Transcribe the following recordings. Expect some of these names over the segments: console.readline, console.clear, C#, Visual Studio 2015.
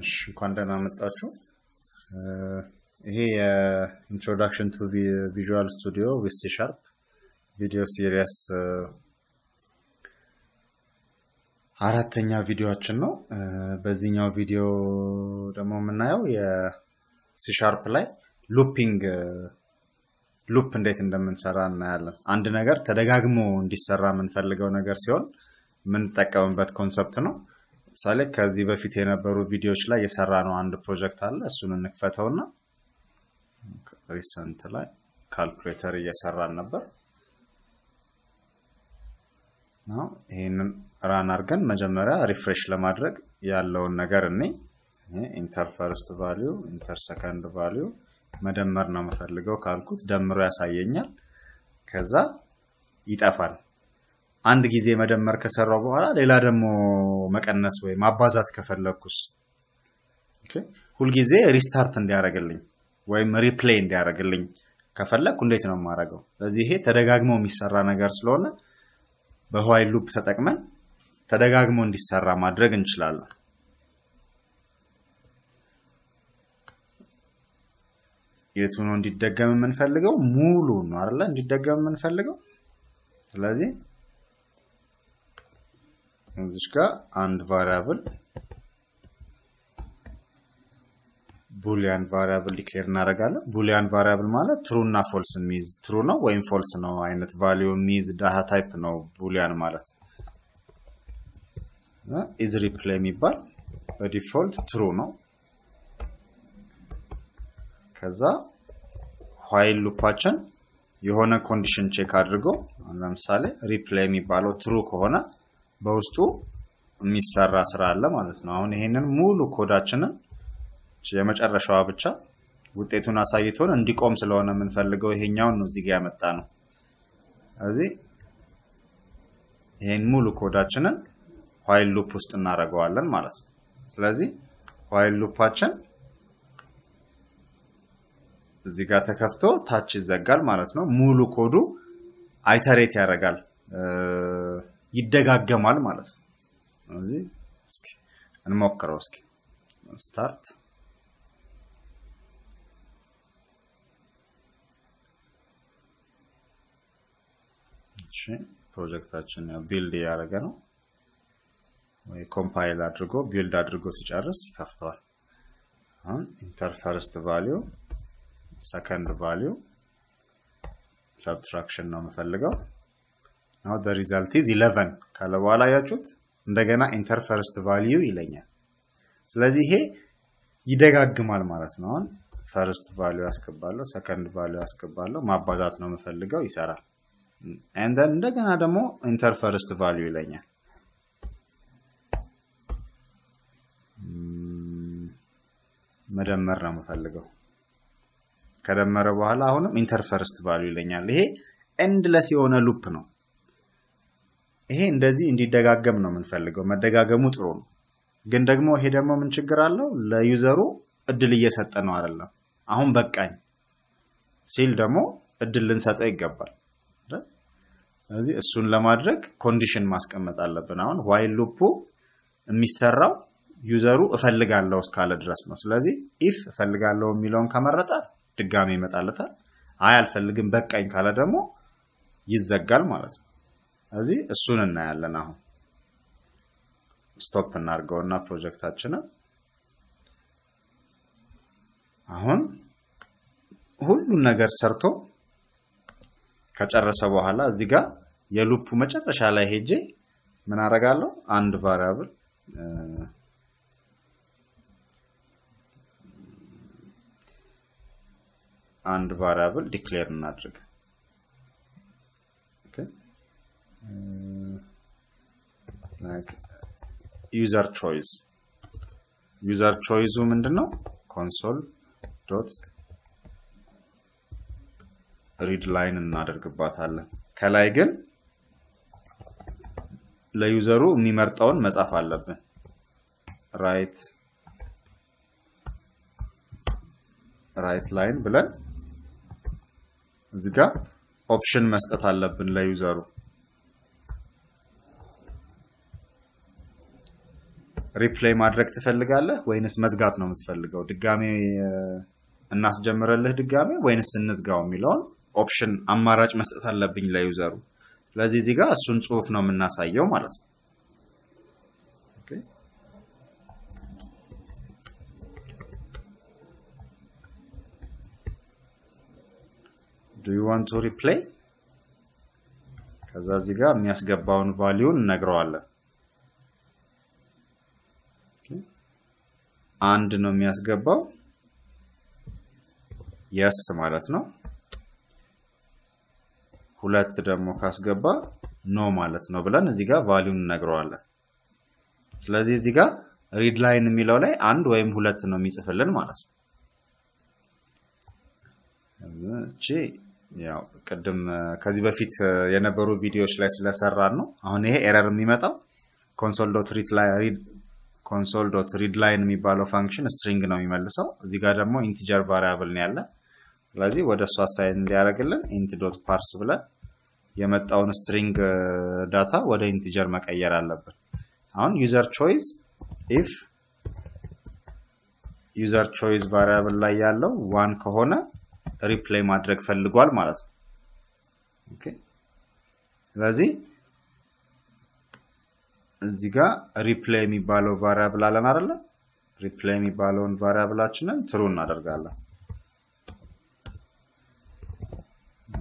እንኳን ደህና መጣችሁ ይሄ introduction to the Visual Studio with C# video series አራተኛ ቪዲዮአችን ነው በዚህኛው ቪዲዮ ደግሞ የምናየው የC# ላይ ሉፕ እንዴት እንደምንሰራ እናያለን አንድ ነገር ተደጋግሞ እንዲሰራ የምንፈልገው ነገር ሲሆን የምንጠቀምበት ኮንሰፕት ነው ምሳሌ ከዚህ በፊት የነበሩ ቪዲዮዎች ላይ የሰራነው አንድ ፕሮጀክት አለ እሱን እንክፈተውና ሪሰንት ላይ ካልኩሌተር እየሰራን ነበር ነው ይሄንን ራን አድርገን መጀመሪያ ሪፍሬሽ ለማድረግ ያለውን ነገር ኢንተር ፈርስት ቫልዩ ኢንተር ሰከንድ ቫልዩ መደመር ነው መፈልገው ካልኩት ደምሮ ያሳየኛል ከዛ ይጣፋል አንድ ጊዜ መደመር ከሰራው በኋላ ሌላ ደሞ መቀነስ ወይ ማባዛት ከፈለኩስ ኦኬ ሁሉ ጊዜ ሪስታርት እንዲያደርግልኝ ወይ ሪፕሌይ እንዲያደርግልኝ ከፈለኩ እንዴት ነው ማረገው ስለዚህ ይሄ ተደጋግሞ የሚሰራ ነገር ስለሆነ በwhile loop ተጠቅመን ተደጋግሞ እንዲሰራ ማድረግ እንችላለን የቱን እንዲደገም የምንፈልገው ሙሉ ነው አይደል እንዲደገም የምንፈልገው ስለዚህ This and variable boolean variable declare naragala boolean variable mala true na false means true no way false no ainet value means data type no boolean malat is replay mibal by default true no kaza while loopachin yehona condition check adrigo lemsale replay mibalo true kohona በውስጡ የሚሰራ ስራ አለ ማለት ነው አሁን ይሄንን ሙሉ ኮዳችንን የመጨረሻው ብቻ ውጤቱን አሳይቶን እንዲቆም ስለሆነ የምንፈልገው ይሄኛው ነው እዚህ ጋር ያመጣ ነው ስለዚህ ይሄን ሙሉ ኮዳችንን while loop ውስጥ እናደርገዋለን ማለት ነው ስለዚህ while loopአችን እዚህ ጋር ተከፍቶ ታች ይዘጋል ማለት ነው ሙሉ ኮዱ አይተሬት ያደርጋል ይደጋገማል ማለት ነው ስለዚህ እስኪ እንሞክረው እስኪ ስታርት እሺ ፕሮጀክታችን ያ ቢልድ ያደረገ ነው ወይ ኮምፓይል አድርጎ ቢልድ አድርጎ ሲጨርስ ይከፍተዋል አሁን ኢንተር ፈርስት ቫልዩ ሰከንድ ቫልዩ ሰብትራክሽን ነው የምፈልገው Now the result is 11 ካለ በኋላ ያያችሁት እንደገና ኢንተር ፈርስት ቫልዩ ይለኛል ስለዚህ ይሄ ይደጋግማል ማለት ነው አሁን ፈርስት ቫልዩ አስቀባለሁ ሰከንድ ቫልዩ አስቀባለሁ ማባዛት ነው መፈልገው ይሰራል and then እንደገና ደግሞ ኢንተር ፈርስት ቫልዩ ይለኛል መደመር ነው መፈልገው ከደመረ በኋላ አሁንም ኢንተር ፈርስት ቫልዩ ይለኛል ይሄ endless የሆነ loop ነው ይሄ እንደዚህ እንዲደጋገም ነው የምንፈልገው መደጋገሙ ጥሩ ነው ግን ደግሞ ይሄ ደግሞ ምን ችግር አለው ለዩዘሩ እድል እየሰጠ ነው አይደለም አሁን በቃኝ ሲል ደግሞ እድል ልንሰጠው ይገባል አይደል ስለዚህ እሱን ለማድረግ ኮንዲሽን ማስቀመጥ አለብን አሁን while loop የሚሰራው ዩዘሩ እፈልጋለሁ እስካለ ድረስ ነው ስለዚህ if እፈልጋለሁ የሚለውን ከመረጠ ድጋሜ ይመጣለታል አይ አልፈልግም በቃኝ ካለ ደግሞ ይዘጋል ማለት ነው ስለዚህ እሱን እናያለን አሁን ስቶፕ እናርገውና ፕሮጀክታችንን አሁን ሁሉ ነገር ሰርቶ ከጨረሰ በኋላ እዚህ ጋር የሉፕ መጨረሻ ላይ ሄጄ ምን አረጋለሁ አንድ variable declare እናድርግ like user choice ምንድነው console.readline እናደርግባታለን ከላይ ግን ለዩዘሩ የሚመርጣውን መጻፍ አለብን right line ብለን እዚህ ጋር ኦፕሽን መስጠት አለብን ለዩዘሩ ሪፕሌይ ማድረግ ትፈልጋለህ ወይንስ መዝጋት ነው የምትፈልገው ድጋሚ እናስጀምረልህ ድጋሚ ወይንስ እንዝጋው የሚለውን ኦፕሽን አማራጭ መስጠት አለብኝ ለዩዘሩ ስለዚህ እዚህ ጋር እሱን ጽሁፍ ነው የምናሳየው ማለት ነው Do you want to replay? Because as you got me as get bound value negroal. Okay. And no me as get bound. Yes, malat no. Hulat demo has get bound. No malat no. Blan as you got value negroal. So as you got read line milole and way hulat no me as a felon malas. Che. Yeah, because if it Yanabaru video slash lesser run, on error mimata console.readline mi balo function string no imelso, Zigadamo integer variable nella Lazi, what a swassa in the Aragel, int dot parsable Yamet on string data, what a integer macayaralab. On user choice variable la yellow, one kohona. Replay ማድረግ ፈልጓል ማለት ነው ኦኬ ስለዚህ እዚህ ጋር ሪፕሌይ የሚባለው ቫሪያብል አለን አይደለ ሪፕሌይ የሚባለውን ቫሪያብላችንን ትሩ እናደርጋለን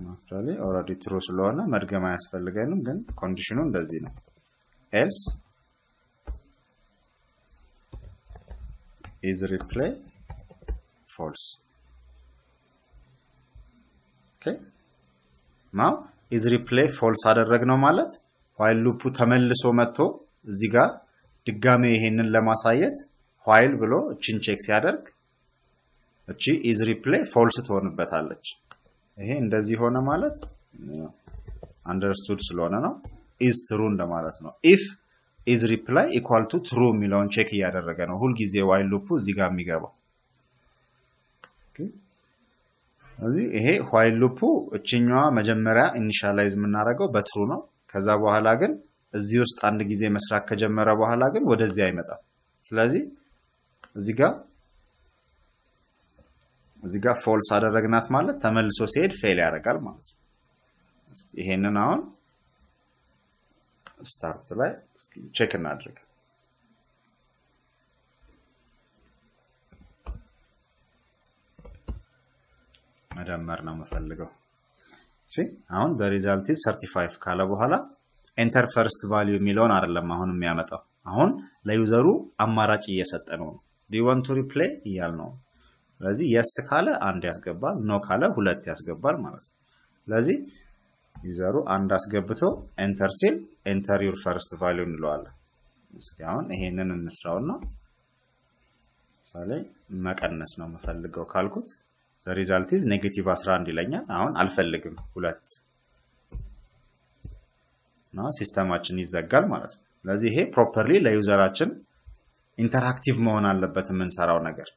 ማፍራሊ ኦሬዲ ትሩ ስለሆነ መድገም አያስፈልገንም ግን ኮንዲሽኑ እንደዚህ ነው else is replay false Okay. Now is replay false አደረግነው ማለት while loop ተመልሶ መጥቶ እዚህ ጋር ድጋሜ ይሄንን ለማሳየት while ብሎ እቺን ቼክ ሲያደርግ እቺ is replay false ትሆንበታለች ይሄ እንደዚህ ሆነ ማለት understood ስለሆነ ነው is true እንደማለት ነው if is replay equal to true የሚለውን ቼክ እያደረገ ነው ሁል ጊዜ while loop እዚህ ጋር የሚገባው እዚህ ይሄ while loop እቺኛዋ መጀመሪያ ኢኒሻላይዝ ምናደርገው በትሩ ነው ከዛ በኋላ ግን እዚህ ውስጥ አንድ ጊዜ መስራት ከጀመረ በኋላ ግን ወደዚህ አይመጣም ስለዚህ እዚህ ጋር false አደረግናት ማለት ተመልሶ ሲሄድ fail ያደርጋል ማለት ነው ይሄንን አሁን start ላይ ቼክ እናድርግ መደመር ነው መፈልገው ሲ አሁን the result is 35 ካለ በኋላ enter first value የሚለውን አይደለም አሁን የሚያመጣው አሁን ለዩዘሩ አማራጭ እየሰጠ ነው do you want to replay ይላል ነው ስለዚህ yes ካለ አንድ ያስገባል no ካለ ሁለት ያስገባል ማለት ነው ስለዚህ ዩዘሩ አንድ አስገብቶ enter ሲል enter your first value እንለዋለን እስኪ አሁን ይሄንን እንስራውና ሳለይ መቀነስ ነው መፈልገው ካልኩት The result is negative 11 ይለኛል አሁን አልፈልግም ሁለት ነው ሲስተማችን ይዘጋል ማለት ነው ስለዚህ ይሄ ፕሮፐርሊ ለዩዘራችን ኢንተራክቲቭ መሆን አለበት የምንሰራው ነገር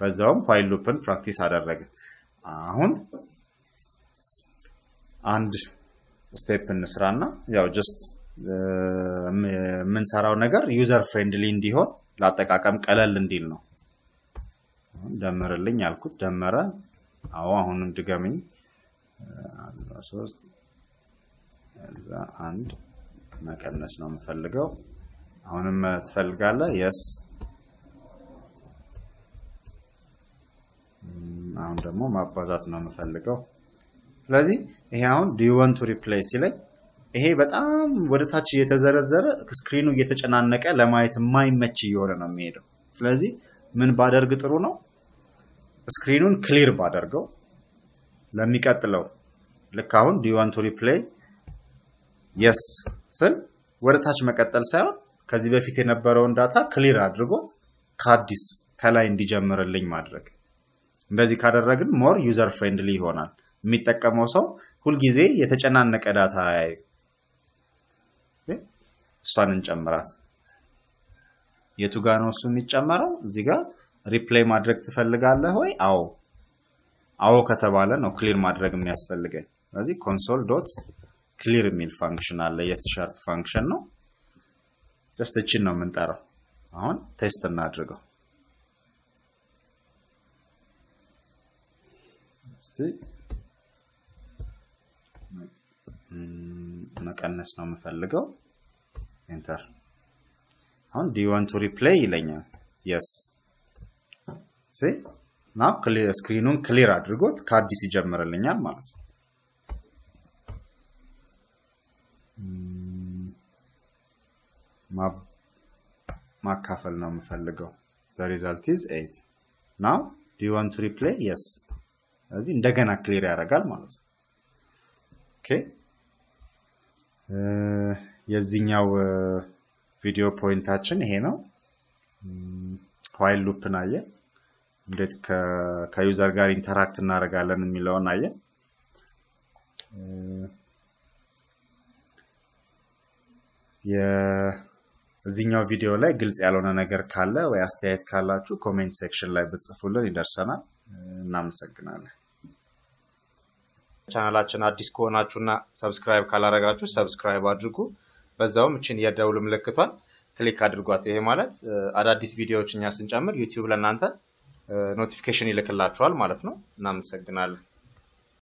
በዛውም while loop-ን ፕራክቲስ አደረግን አሁን አንድ ስቴፕ እንስራና ያው just የምንሰራው ነገር user friendly እንዲሆን ለአጠቃቀም ቀለል እንዲል ነው ደመረልኝ አልኩት ደመረ አዎ አሁንም ድጋሚ 13 እዛ አንድ መቀነስ ነው የምፈልገው አሁንም ትፈልጋለህ yes አሁን ደግሞ ማባዛት ነው የምፈልገው ስለዚህ ይሄ አሁን do you want to replace ይለኝ ይሄ በጣም ወደታች እየተዘረዘረ ስክሪኑ እየተጨናነቀ ለማየት የማይመች እየሆነ ነው የሚሄደው ስለዚህ ምን ባደርግ ጥሩ ነው ስክሪኑን ክሊር ባደርገው ለሚቀጥለው ለካ አሁን do you want to replay yes ስል ወርታች መቀጠል ሳይሆን ከዚህ በፊት የነበረውን ዳታ ክሊር አድርጎት ካዲስ ከላይ እንዲጀምርልኝ ማድረግ እንደዚህ ካደረግን ሞር ዩዘር ፍሬንድሊ ይሆናል የሚጠቀመው ሰው ሁሉ ጊዜ የተጨናነቀ ዳታ ያይ እሷን እንጨምራት የቱ ጋር ነው እሱ የሚጨመረው እዚህ ጋር ሪፕሌይ ማድረግ ትፈልጋለህ ወይ አዎ አዎ ከተባለ ነው ክሊር ማድረግ የሚያስፈልገኝ ስለዚህ console.clear የሚል ፋንክሽን አለ የC# ፋንክሽን ነው just እቺን ነው የምንጠራው on test and address. Enter. Do you want to replay? Yes. See? Now clear screen on clear address. Card DC jammer linear marks. The result is 8. Now, do you want to replay? Yes. As in Dagana clear Aragal models. Okay. Yes, in our video point action here now. While loop naye. That ka user gar interact naragalan milo naye. Yeah. Zinho video like Gilts Alona Nagar Kala, where state Kala to comment section like but fuller in Darsana. Namsagnale. Channel Chana Disco Nachuna, subscribe Kalaragatu, subscribe Adruku, Bazom Chinia Daulum Lekaton, click Adrugate Malat, Ada this video Chinas in Jammer, YouTube Lananta, notification illecalatual Malafno, Namsagnale.